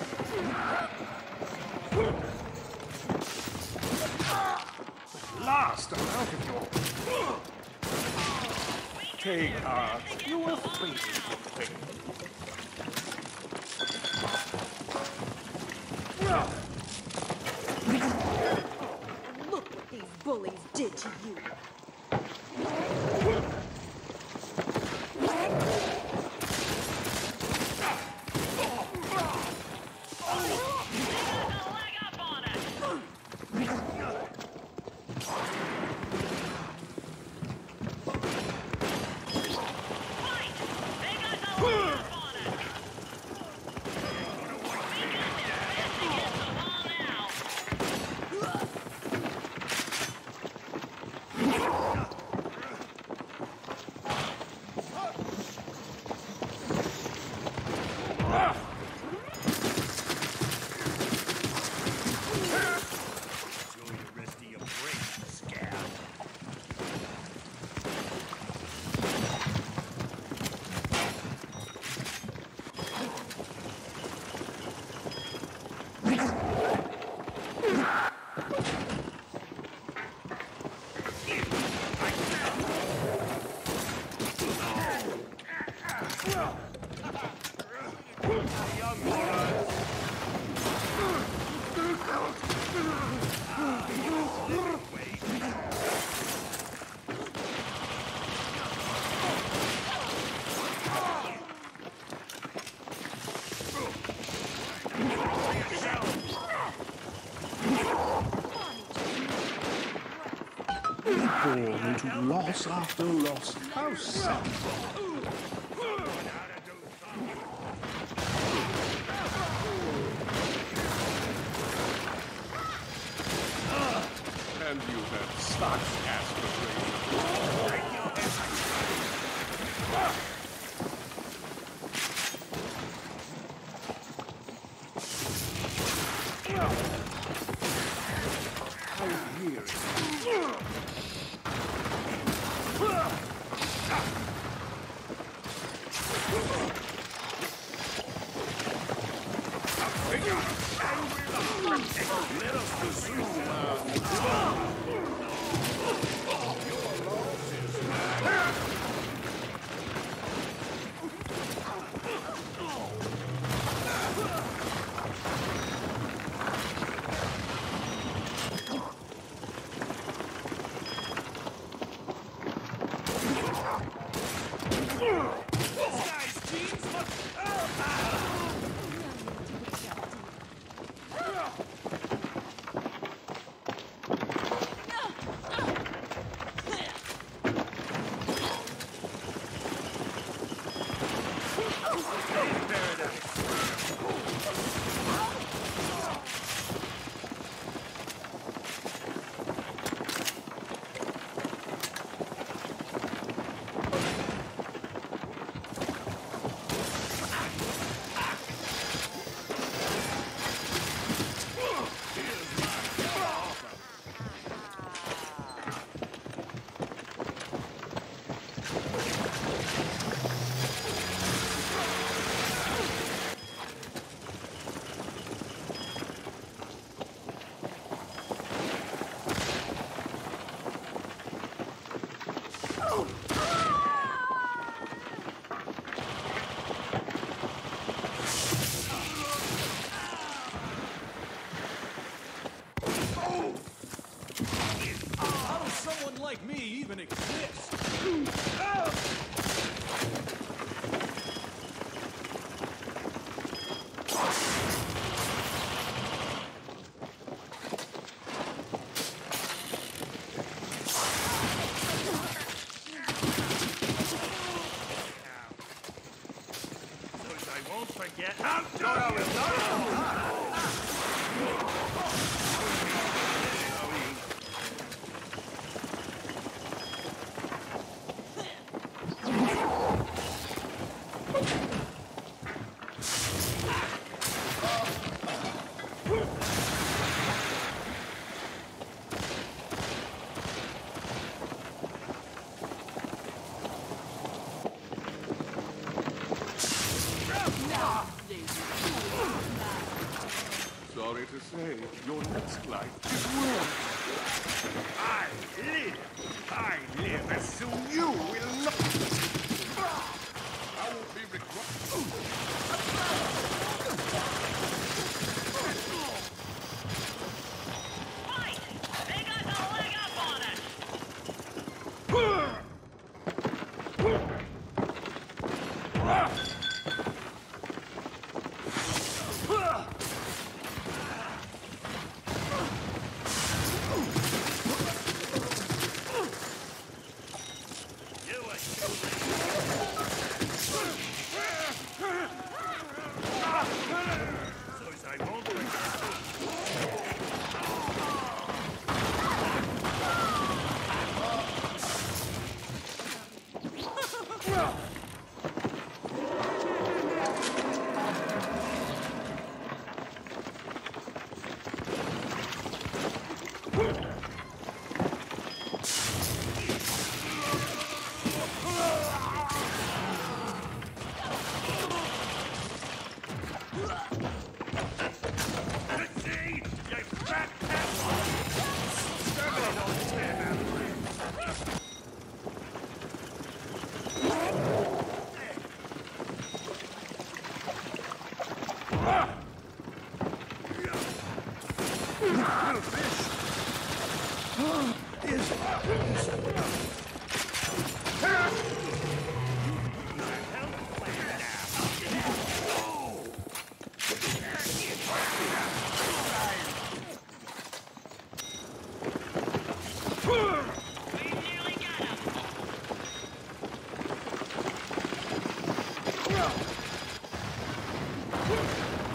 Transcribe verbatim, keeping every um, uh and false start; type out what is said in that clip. At last, I'm out of your... Take heart, you were faithful thing. Look what these bullies did to you. Into loss after loss. How sad. And you have stuck aspirin. sorry to say, your next life is ruined. I live! I live as soon you will not! I won't be required. Woo!